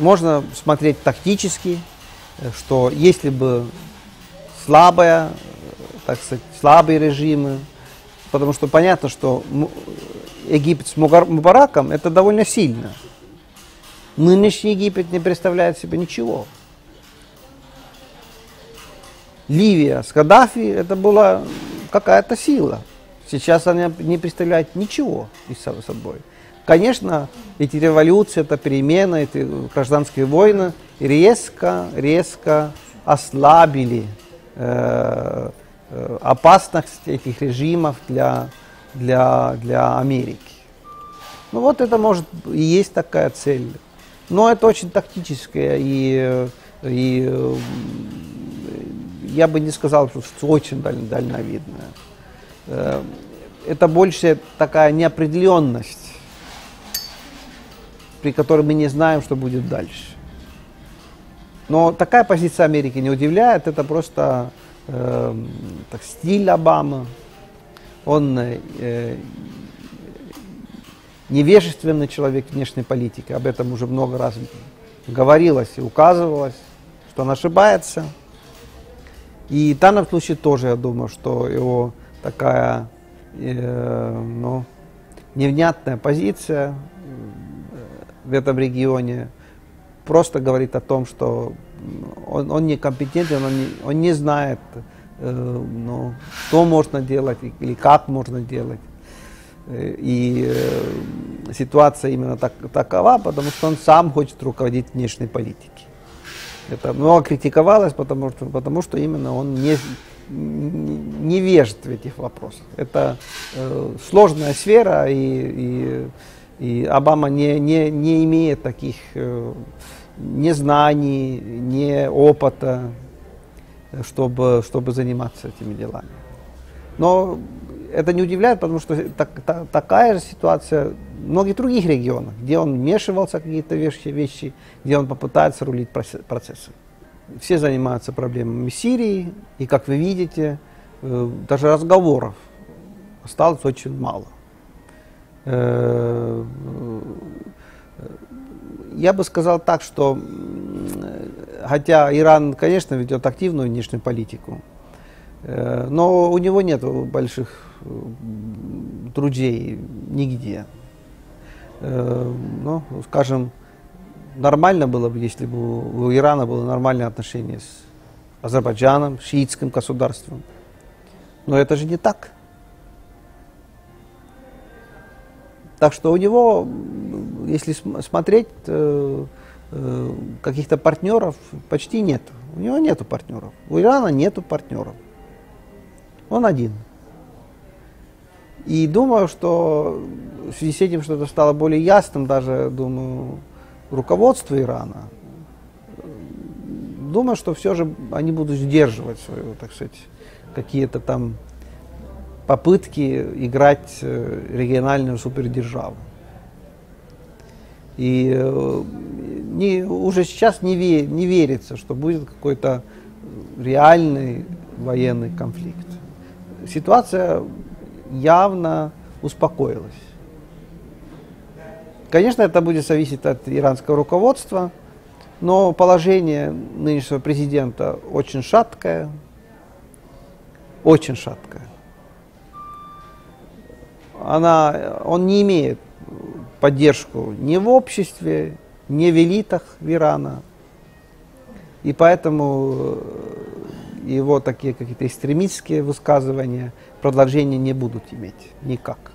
Можно смотреть тактически, что если бы слабая, так сказать, слабые режимы, потому что понятно, что Египет с Мубараком это довольно сильно. Нынешний Египет не представляет себе ничего. Ливия с Каддафи это была какая-то сила. Сейчас она не представляет ничего из собой. Конечно, эти революции, это перемены, эти гражданские войны резко ослабили опасность этих режимов для Америки. Ну вот это может и есть такая цель. Но это очень тактическое, и я бы не сказал, что очень дальновидное. Это больше такая неопределенность, при которой мы не знаем, что будет дальше. Но такая позиция Америки не удивляет, это просто стиль Обамы. Он невежественный человек внешней политики, об этом уже много раз говорилось и указывалось, что он ошибается. И в данном случае тоже, я думаю, что его такая невнятная позиция в этом регионе просто говорит о том, что он некомпетентен, он не знает, что можно делать или как можно делать. И ситуация именно такова, потому что он сам хочет руководить внешней политикой. Это много критиковалось, потому что именно он не вежд в этих вопросах. Это сложная сфера, и Обама не имеет таких ни знаний, ни опыта, чтобы заниматься этими делами. Но это не удивляет, потому что такая же ситуация в многих других регионах, где он вмешивался в какие-то вещи, где он попытается рулить процессом. Все занимаются проблемами Сирии, и, как вы видите, даже разговоров осталось очень мало. Я бы сказал так, что хотя Иран, конечно, ведет активную внешнюю политику, но у него нет больших друзей нигде. Ну, скажем, нормально было бы, если бы у Ирана было нормальное отношение с Азербайджаном, шиитским государством. Но это же не так. Так что у него, если смотреть, каких-то партнеров почти нет. У него нету партнеров. У Ирана нету партнеров. Он один. И думаю, что в связи с этим что-то стало более ясным, даже, думаю, руководство Ирана. Думаю, что все же они будут сдерживать свою, так сказать, какие-то там попытки играть региональную супердержаву. И уже сейчас не верится, что будет какой-то реальный военный конфликт. Ситуация явно успокоилась. Конечно, это будет зависеть от иранского руководства, но положение нынешнего президента очень шаткое. Очень шаткое. Он не имеет поддержку ни в обществе, ни в элитах Ирана. И поэтому его такие какие-то экстремистские высказывания продолжения не будут иметь никак.